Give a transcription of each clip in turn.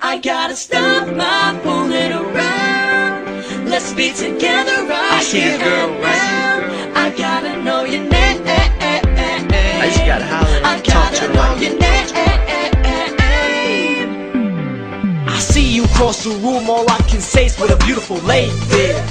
I gotta stop my fooling around. Let's be together right here around. I gotta know your name. I just gotta holler. I gotta know your name. I see you cross the room, all I can say is what a beautiful lady.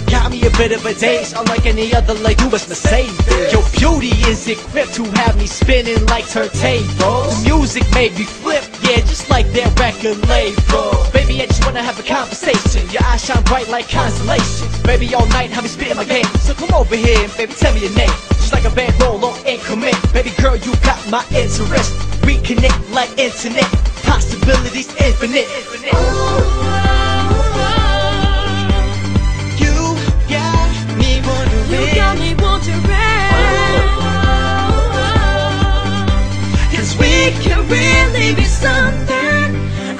Got me a bit of a daze, unlike any other, like you must save it. Your beauty is equipped to have me spinning like turntables. The music made me flip, yeah, just like that record label. Baby, I just wanna have a conversation. Your eyes shine bright like constellation. Baby, all night have me spitting my game. So come over here and baby, tell me your name. Just like a bankroll on increment. Baby girl, you got my interest. Reconnect like internet. Possibilities infinite.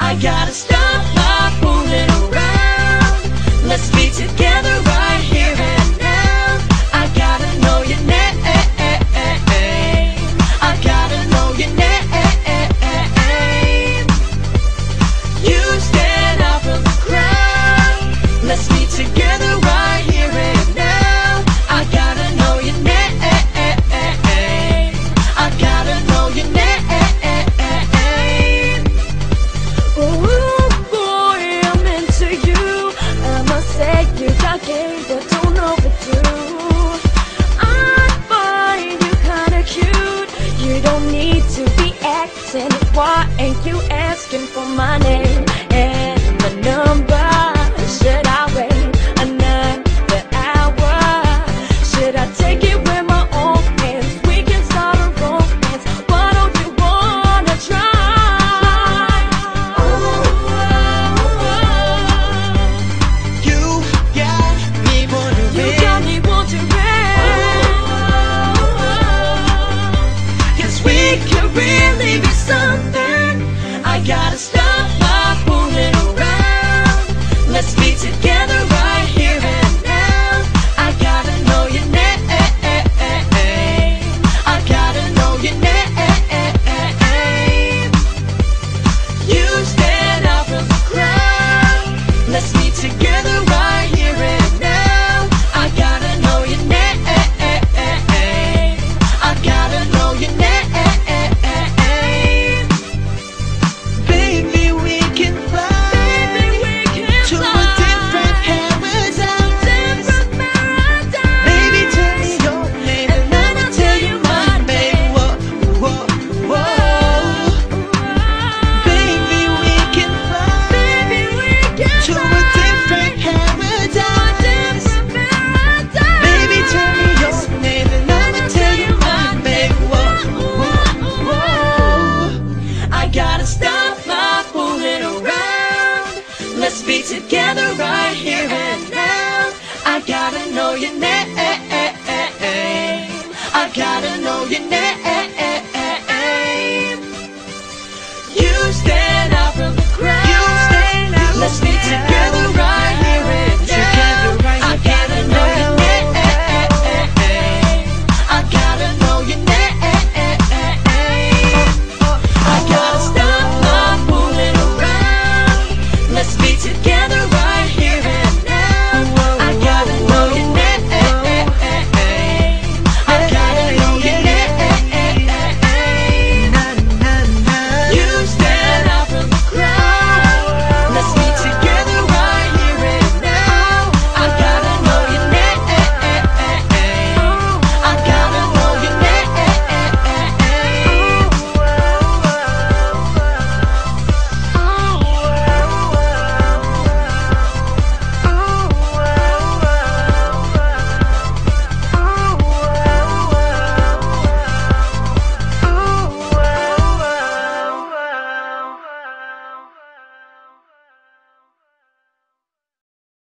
I gotta stop my fooling around. Let's be together right here and now. I gotta know your name. I gotta know your name. You stand out from the crowd. Let's be together right here and now. I gotta know your name. I gotta know your name. But don't overdo. I find you kinda cute. You don't need to be acting. Why ain't you asking for my name and my number? Should I wait another hour? Should I take it with my own hands? We can start a romance. Why don't you wanna try? You really be something. I gotta stop my fooling around. Let's be together right here and now. I gotta know your name. I gotta know your name. You stand out from the crowd. Let's be together right here and now. I gotta know your name. I gotta know your name. Let's be together right.